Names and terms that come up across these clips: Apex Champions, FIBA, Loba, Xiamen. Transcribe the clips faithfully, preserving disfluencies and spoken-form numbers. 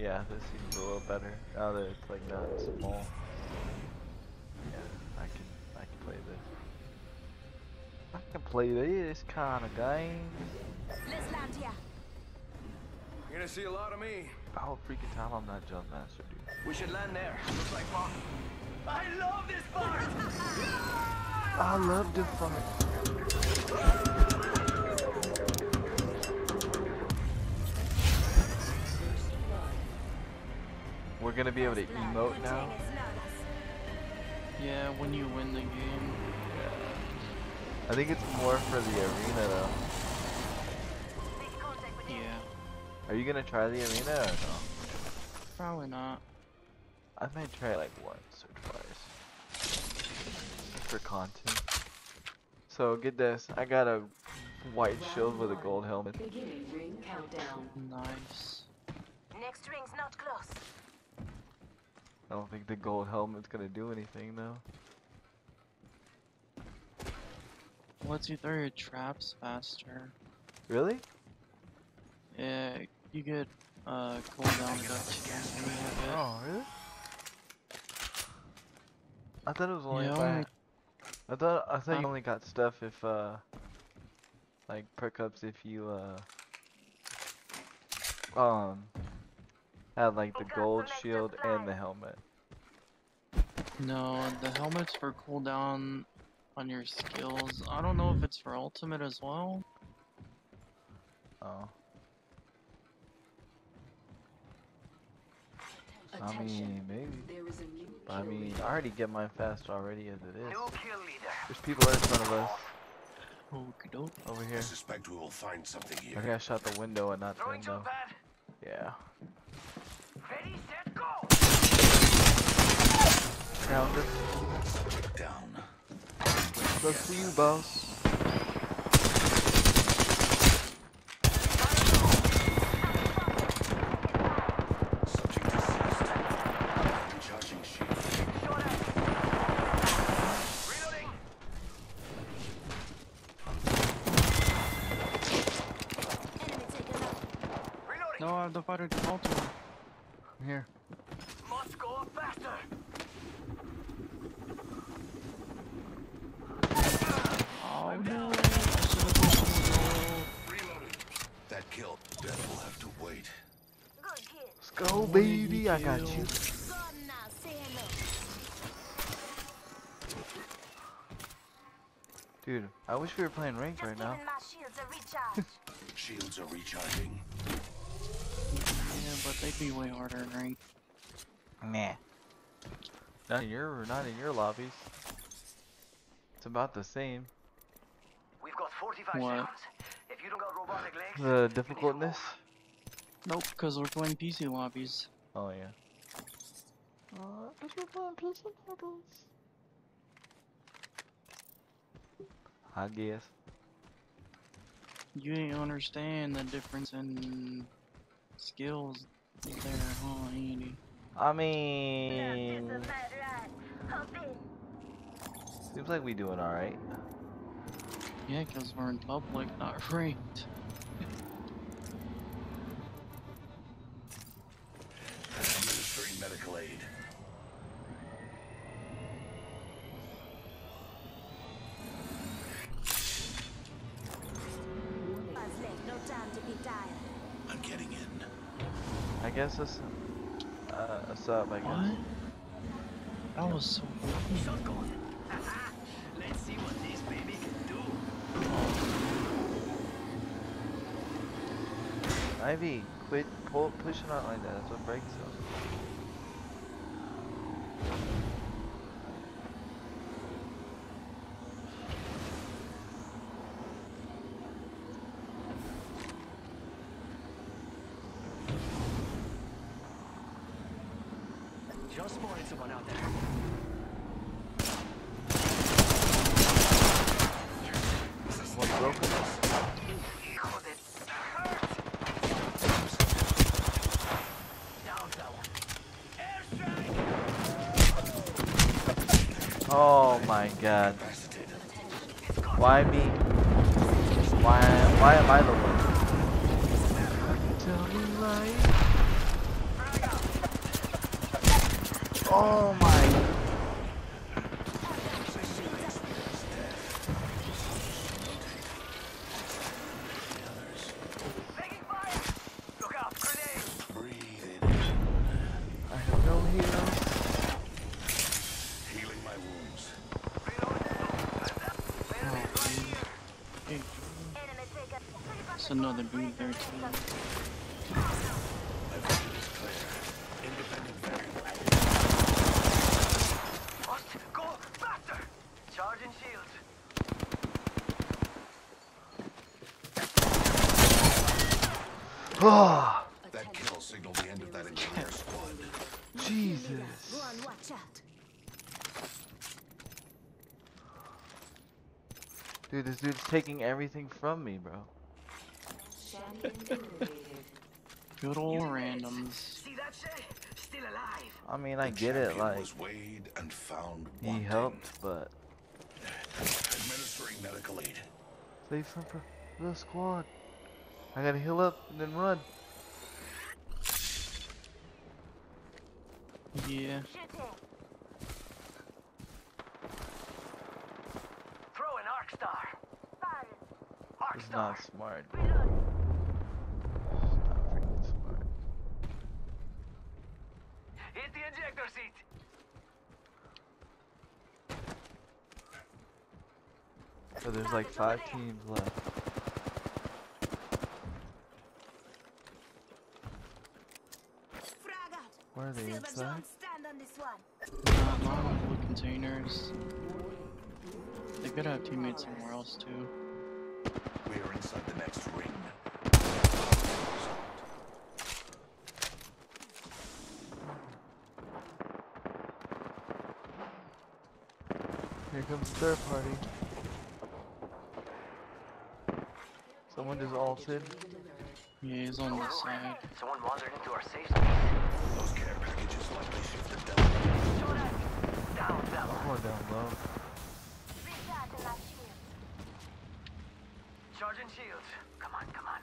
Yeah, this seems a little better. Now that it's like not small. Yeah, I can I can play this. I can play this kind of game. Let's land here. You're gonna see a lot of me. The whole freaking time I'm not jump master, dude. We should land there. Looks like fun. I love this part. I love this part. We're gonna be able to emote now. Yeah, when you win the game. Yeah. I think it's more for the arena though. Yeah. Are you gonna try the arena or no? Probably not. I might try it like once or twice. For content. So get this. I got a white shield with a gold helmet. Beginning ring countdown. Nice. Next ring's not close. I don't think the gold helmet's gonna do anything though. Once you throw your traps faster. Really? Yeah, you get uh cooldown reduction. Oh really? I thought it was only. You know, I, I thought I thought um, you only got stuff if uh like perk ups if you uh um. Had like the gold shield and the helmet. No, the helmet's for cooldown on your skills. I don't know if it's for ultimate as well. Oh. I mean, maybe. I mean, I already get mine fast already as it is. There's people in front of us. Over here. I suspect we will find something here. I think I shot the window and not the window. Yeah. Ready, set, go! Grounded. Down. Go to you, boss. Subject assist. Recharging shield. Reloading. Enemy taken out. Reloading. No, I'm the fighter ultimate. I'm here. Must go faster. Oh no! That kill. Death will have to wait. Good kid. Let's go, baby. Good I got kill. You. Dude, I wish we were playing ranked right now. Shields are, shields are recharging. But they'd be way harder, right? Nah. Not in your, not in your lobbies. It's about the same. We've got forty-five what? Seconds. If you don't got robotic legs, the difficultness? Nope, because we're playing P C lobbies. Oh yeah. Uh, I guess. You ain't understand the difference in skills there, oh, Andy. I mean, seems like we doing all right. Yeah, cause we're in public, not ranked. Administering medical aid. No time to be tired. I'm getting in. I guess that's uh, a sub, I guess. What? That was so cool. Let's see what this baby can do. Ivy, quit pull, pushing out like that. That's what breaks us. Just spotted someone out there. One broken us. Oh my god. Why me? Why why am I the one? Oh my. Another boot there too. Go faster! Charging shields. Ah! That kill signaled the end of that entire squad. Jesus. Run, watch out. Dude, this dude's taking everything from me, bro. Good old randoms. I mean, I get it, like, he helped, but administering medical aid. Save some for the squad. I gotta heal up and then run. Yeah. Throw an arc star. It's not smart. So there's like five teams left. Where are they inside? Not on blue containers. They could have teammates somewhere else too. We are inside the next ring. Here comes the third party. Someone just ulted. Yeah, he's on this side. Someone wandered into our safe space. Those care packages likely shifted down. Down, down. More down low. Charging shields. Come on, come on.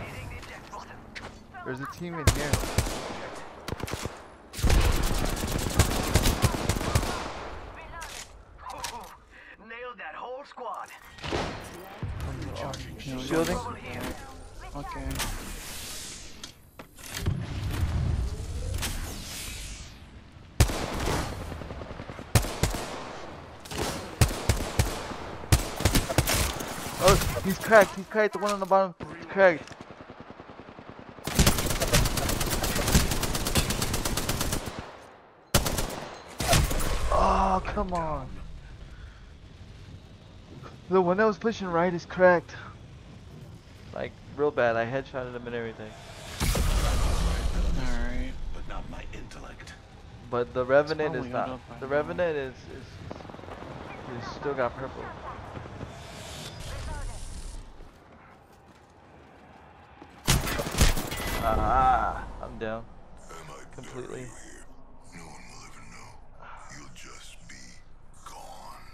Hitting the eject button. There's a team in here. Shielding? Yeah. Okay. Oh, he's cracked. He's cracked. The one on the bottom is cracked. Oh, come on. The one that was pushing right is cracked. Like, real bad. I headshotted him and everything. Alright. But not my intellect. But the Revenant is not. The Revenant is, is, is still got purple. Ah, I'm down. Completely. No one will ever know. You'll just be gone.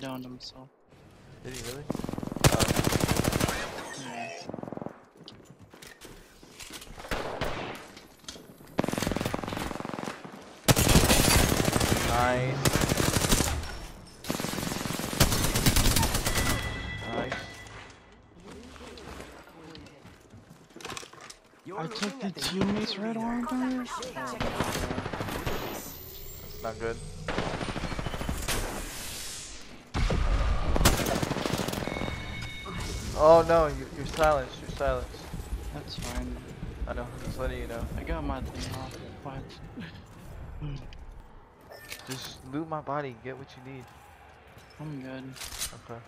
Downed him, so. Did he really? Uh, yeah. Nice. Nice. I took the teammates right on there. That's not good. Oh no, you're, you're silenced, you're silenced. That's fine. I know, just letting you know. I got my thing off, but... Just loot my body, get what you need. I'm good. Okay.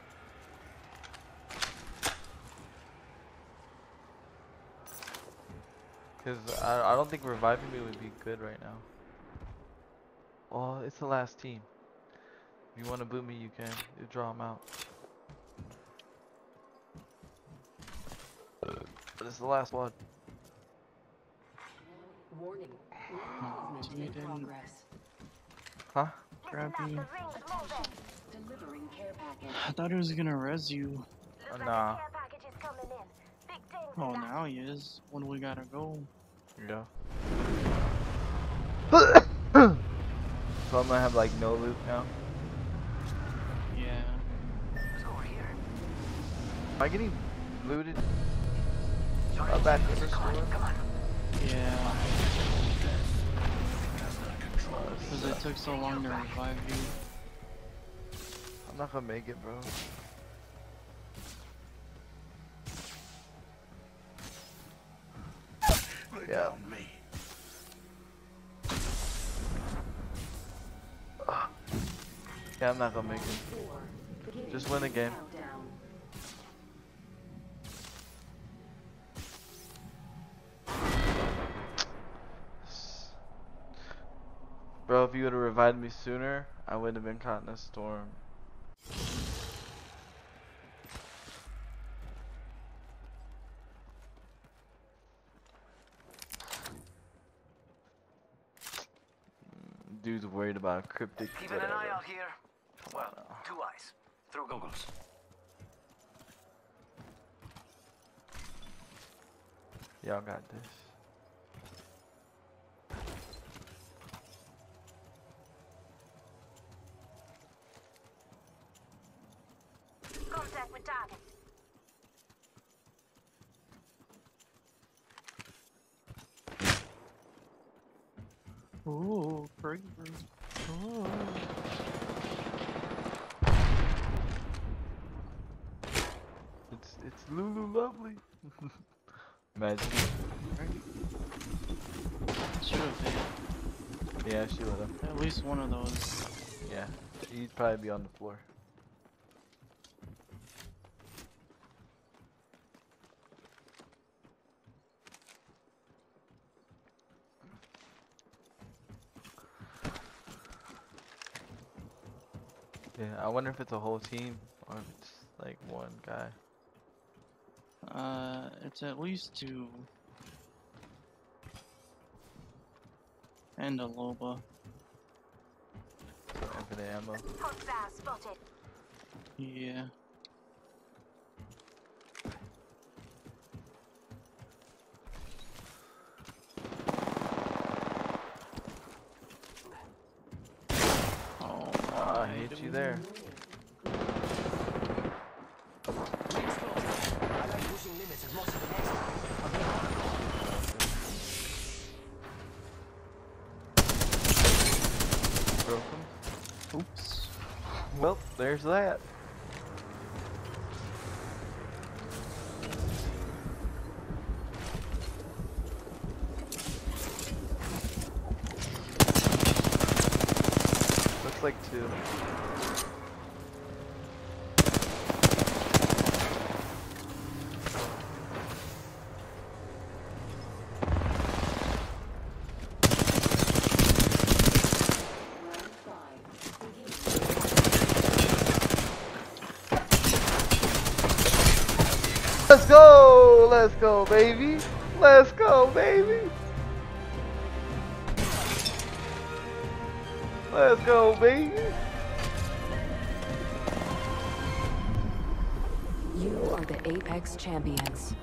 Cause I, I don't think reviving me would be good right now. Oh, it's the last team. If you want to boot me, you can. You draw them out. But it's the last one. Warning. Huh? crappy. I thought he was gonna res you. Nah. Oh, now he is. When we gotta go. Yeah. So I'm gonna have like no loot now. Yeah. Let's go over here. Am I getting looted? Sorry, oh, bad. This come on, come on. Yeah. Because it took so long to revive you. I'm not gonna make it, bro. Yeah. Yeah, I'm not gonna make it. Just win the game. Bro, if you would have revived me sooner, I would have been caught in a storm. Dude's worried about a cryptic. Keeping an eye out here. Well, two eyes. Through goggles. Y'all got this. Contact with target. Ooh, pretty. Ooh. It's it's Lulu Lovely. Imagine. She would have been. Yeah, she would have. At least one of those. Yeah, he'd probably be on the floor. Yeah, I wonder if it's a whole team or if it's like one guy. Uh, it's at least two. And a Loba. And for the ammo. Yeah. You there. Broken. Oops. Well, there's that. Looks like two. Let's go! Let's go, baby! Let's go, baby! Let's go, baby! You are the Apex Champions.